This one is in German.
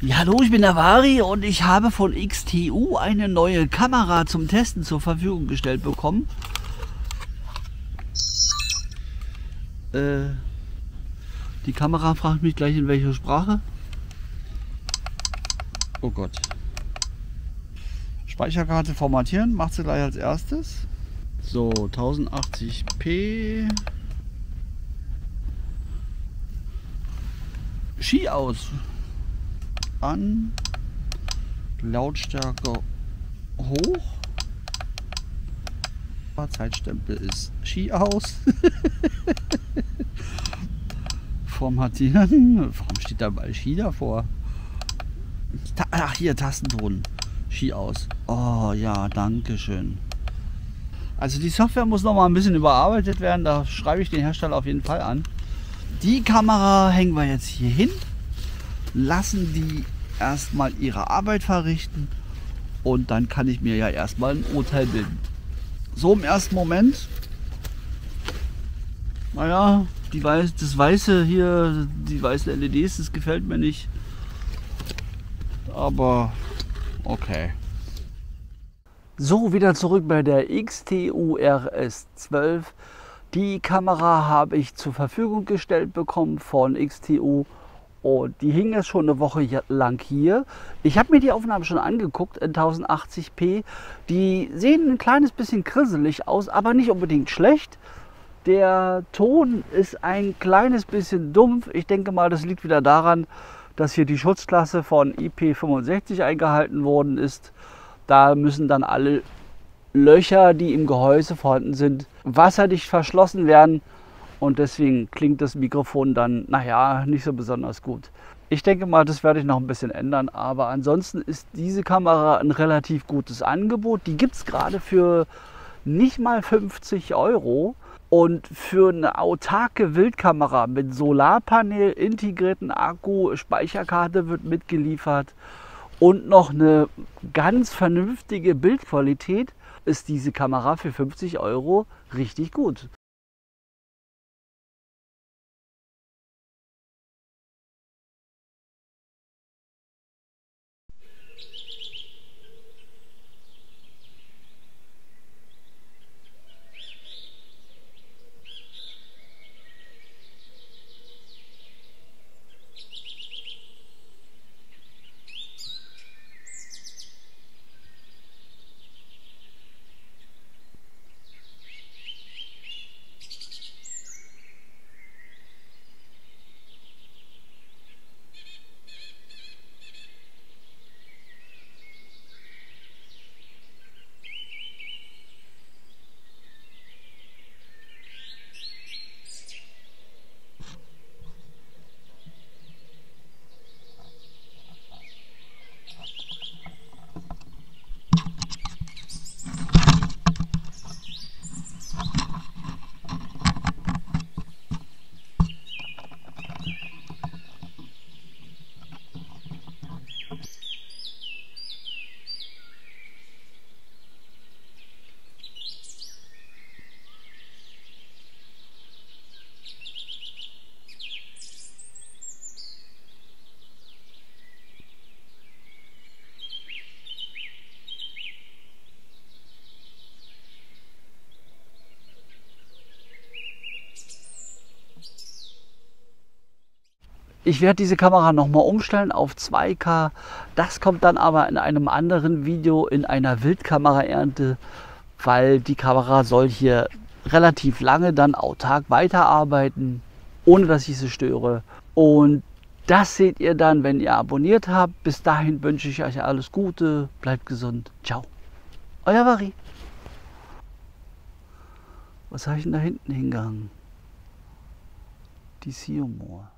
Ja, hallo, ich bin der Vari und ich habe von XTU eine neue Kamera zum Testen zur Verfügung gestellt bekommen. Die Kamera fragt mich gleich, in welcher Sprache. Oh Gott. Speicherkarte formatieren, macht sie gleich als erstes. So, 1080p. Ski aus. An, Lautstärke hoch, Zeitstempel ist Ski aus, formatieren, warum steht da mal Ski davor? Ach hier, Tastenton, Ski aus, oh ja, danke schön. Also die Software muss noch mal ein bisschen überarbeitet werden, da schreibe ich den Hersteller auf jeden Fall an. Die Kamera hängen wir jetzt hier hin. Lassen die erstmal ihre Arbeit verrichten und dann kann ich mir ja erstmal ein Urteil bilden. So im ersten Moment, naja, die weißen LEDs, das gefällt mir nicht, aber okay. So, wieder zurück bei der XTU RS12. Die Kamera habe ich zur Verfügung gestellt bekommen von XTU. Und die hing jetzt schon eine Woche lang hier. Ich habe mir die Aufnahmen schon angeguckt in 1080p. Die sehen ein kleines bisschen grisselig aus, aber nicht unbedingt schlecht. Der Ton ist ein kleines bisschen dumpf. Ich denke mal, das liegt wieder daran, dass hier die Schutzklasse von IP65 eingehalten worden ist. Da müssen dann alle Löcher, die im Gehäuse vorhanden sind, wasserdicht verschlossen werden. Und deswegen klingt das Mikrofon dann, naja, nicht so besonders gut. Ich denke mal, das werde ich noch ein bisschen ändern. Aber ansonsten ist diese Kamera ein relativ gutes Angebot. Die gibt es gerade für nicht mal 50 €. Und für eine autarke Wildkamera mit Solarpanel, integrierten Akku, Speicherkarte wird mitgeliefert und noch eine ganz vernünftige Bildqualität ist diese Kamera für 50 € richtig gut. Ich werde diese Kamera nochmal umstellen auf 2K. Das kommt dann aber in einem anderen Video in einer Wildkameraernte, weil die Kamera soll hier relativ lange dann autark weiterarbeiten, ohne dass ich sie störe. Und das seht ihr dann, wenn ihr abonniert habt. Bis dahin wünsche ich euch alles Gute, bleibt gesund, ciao. Euer Vari. Was habe ich denn da hinten hingegangen? Die Siomor.